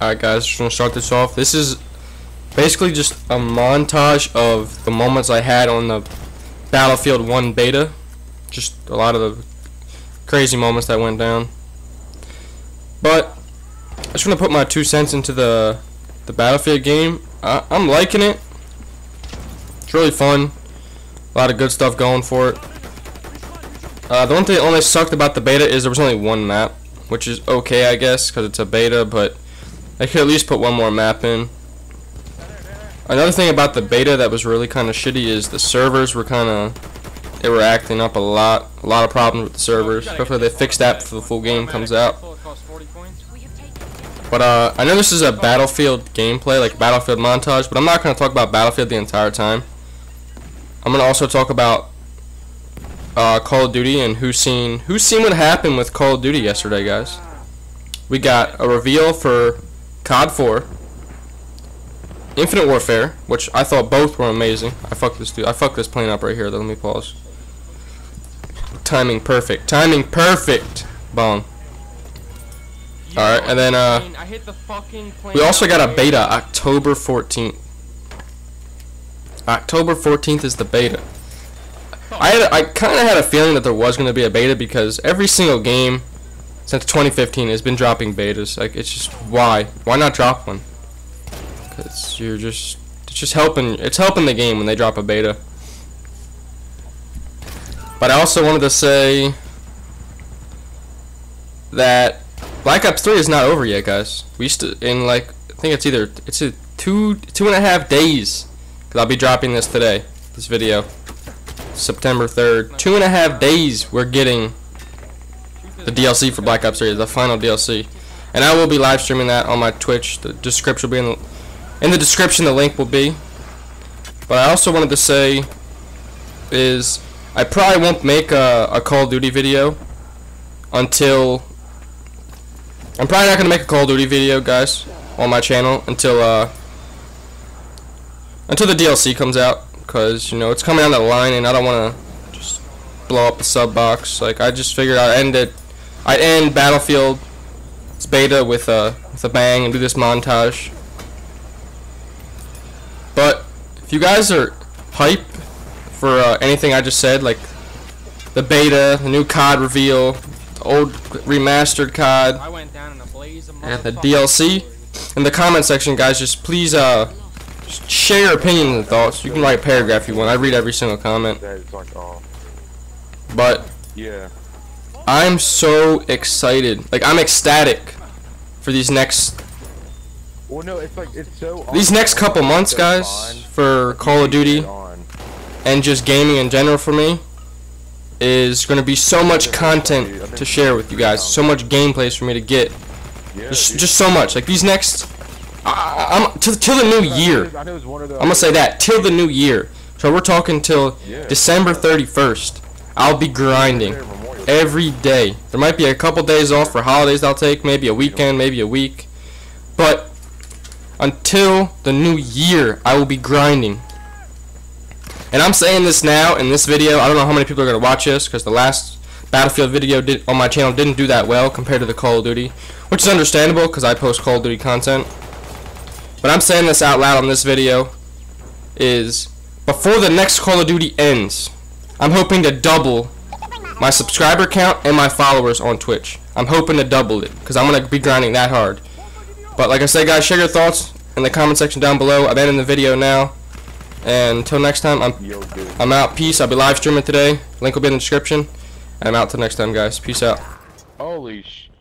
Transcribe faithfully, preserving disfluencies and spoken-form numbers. Alright guys, just gonna start this off. This is basically just a montage of the moments I had on the Battlefield one beta. Just a lot of the crazy moments that went down. But I just want to put my two cents into the the Battlefield game. I, I'm liking it. It's really fun. A lot of good stuff going for it. Uh, the one thing that only sucked about the beta is there was only one map, which is okay, I guess, because it's a beta, but I could at least put one more map in. Another thing about the beta that was really kind of shitty is the servers were kind of, they were acting up a lot, a lot of problems with the servers. Hopefully they fix that before the full game comes out. But uh, I know this is a Battlefield gameplay, like Battlefield montage, but I'm not going to talk about Battlefield the entire time. I'm going to also talk about uh, Call of Duty and who's seen, who's seen what happened with Call of Duty yesterday, guys. We got a reveal for COD four. Infinite Warfare, which I thought both were amazing. I fucked this dude. I fucked this plane up right here. Though. Let me pause. Timing perfect. Timing perfect. Bong. All right, and then uh, I hit the fucking plane. We also got a beta October fourteenth. October fourteenth is the beta. I had, I kind of had a feeling that there was going to be a beta because every single game since twenty fifteen has been dropping betas. Like it's just why? Why not drop one? It's, you're just it's just helping it's helping the game when they drop a beta. But I also wanted to say that Black Ops three is not over yet, guys. We still in like I think it's either it's a two two and a half days because I'll be dropping this today, this video, September third. Two and a half days we're getting the D L C for Black Ops three, the final D L C, and I will be live streaming that on my Twitch. The description will be in the In the description the link will be. But I also wanted to say is I probably won't make a, a Call of Duty video until I'm probably not gonna make a Call of Duty video, guys, on my channel until uh until the D L C comes out, because you know it's coming down the line and I don't wanna just blow up the sub box. Like I just figured I'd end it I'd end Battlefield's beta with a with a bang and do this montage. But if you guys are hype for uh, anything I just said, like the beta, the new COD reveal, the old remastered COD, I went down in a blaze of and the D L C, in the comment section, guys, just please uh, just share your opinions and thoughts. You can write a paragraph if you want. I read every single comment. But yeah, I'm so excited. Like I'm ecstatic for these next. Well, no, it's like, it's so these next couple months, guys, for Call of Duty and just gaming in general for me is going to be so much content to share with you guys, so much gameplays for me to get, just, just so much. Like these next, I, I'm till, till the new year. I'm gonna say that till the new year. So we're talking till December thirty-first. I'll be grinding every day. There might be a couple days off for holidays I'll take, maybe a weekend, maybe a week, but until the new year I will be grinding. And I'm saying this now in this video. I don't know how many people are going to watch this because the last Battlefield video did on my channel didn't do that well compared to the Call of Duty, which is understandable because I post Call of Duty content. But I'm saying this out loud on this video is before the next Call of Duty ends, I'm hoping to double my subscriber count and my followers on Twitch. I'm hoping to double it because I'm going to be grinding that hard. But like I said, guys, share your thoughts in the comment section down below. I'm ending the video now. And until next time, I'm, I'm out. Peace. I'll be live streaming today. Link will be in the description. And I'm out till next time, guys. Peace out. Holy shit.